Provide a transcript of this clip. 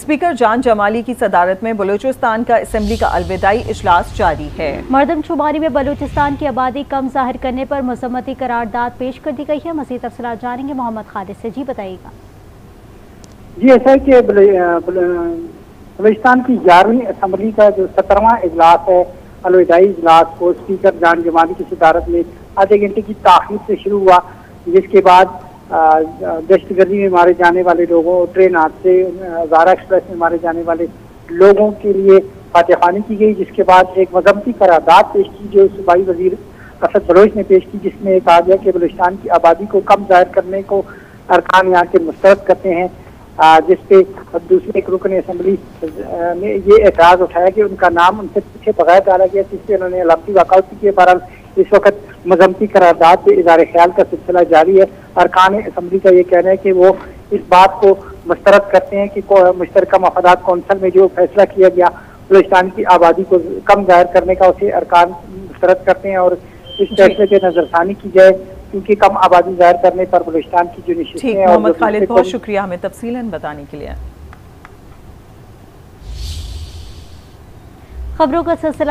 Speaker जान जमाली की सदारत में बलूचिस्तान का असेंबली का अलविदाई इजलास जारी है। मरदमशुमारी में बलूचिस्तान की आबादी कम जाहिर करने पर मजम्मती करारदाद पेश कर दी गई है। मज़ीद तफसीलात जानेंगे मोहम्मद खालिद से। जी बताइएगा। जी ऐसा है कि बलूचिस्तान की 11वीं असेंबली का जो 17वां इजलास है, अलविदाई इजलास को स्पीकर जान जमाली की सदारत में आधे घंटे की ताखीर से शुरू हुआ, जिसके बाद दहशत गर्दी में मारे जाने वाले लोगों, ट्रेन हादसे, हजारा एक्सप्रेस में मारे जाने वाले लोगों के लिए फातिहा खानी की गई, जिसके बाद एक मजम्मती करारदाद पेश की जो सूबाई वजीर असद फारूक ने पेश की, जिसमें कहा गया कि बलूचिस्तान की आबादी को कम जाहिर करने को अरकान यहाँ के मुस्तरद करते हैं, जिसपे दूसरे एक रुकन असम्बली ने ये एतराज़ उठाया कि उनका नाम उनसे पीछे बगैर डाला गया, जिससे उन्होंने अलामती वाकआउट की। बहरहाल इस वक्त मजम्मती करारदाद पर इज़हार ख्याल का सिलसिला जारी है। अरकान असम्बली का ये कहना है कि वो इस बात को मुस्तरद करते हैं कि मुश्तरका मफादात कौंसल में जो फैसला किया गया बलूचिस्तान की आबादी को कम जाहिर करने का, उसे अरकान मुस्तरद करते हैं और इस फैसले पर नजरसानी की जाए, क्योंकि कम आबादी जाहिर करने पर बलूचिस्तान की जो निश्चित है। मोहम्मद खालिद, बहुत शुक्रिया हमें तफसीलन बताने के लिए। खबरों का सिलसिला